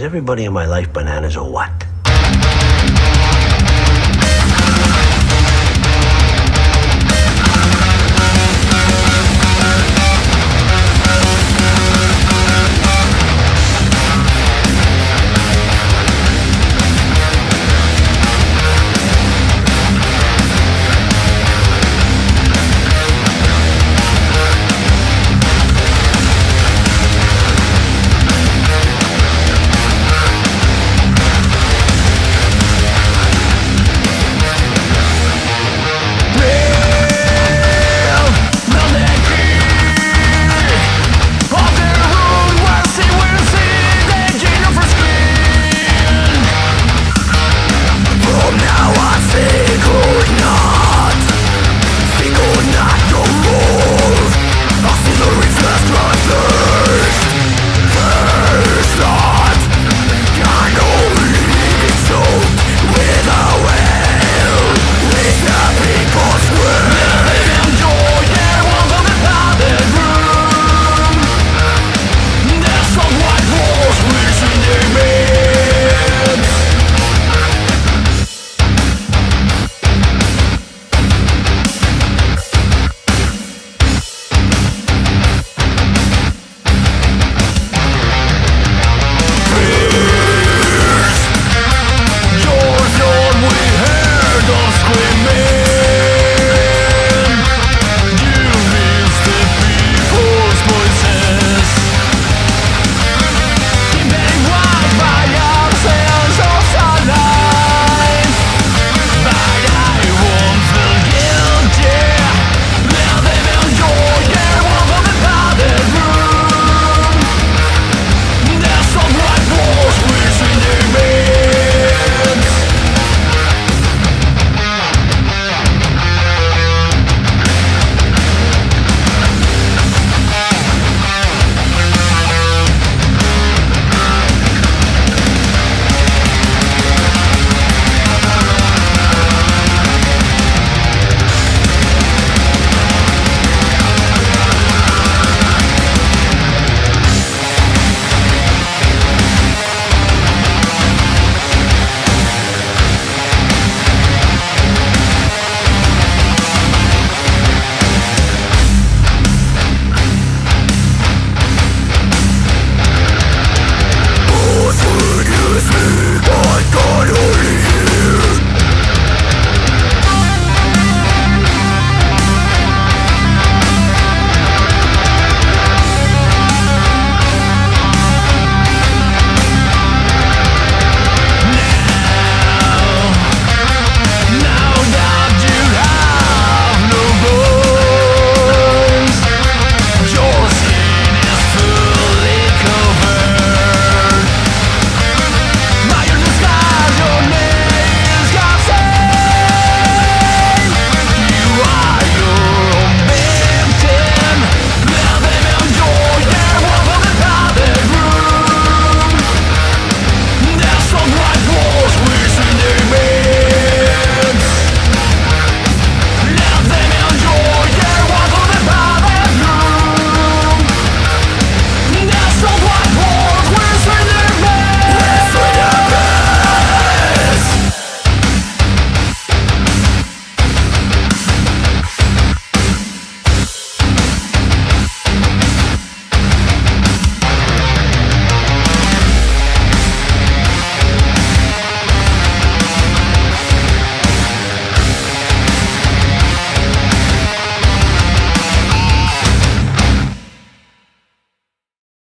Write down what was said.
Is everybody in my life bananas or what?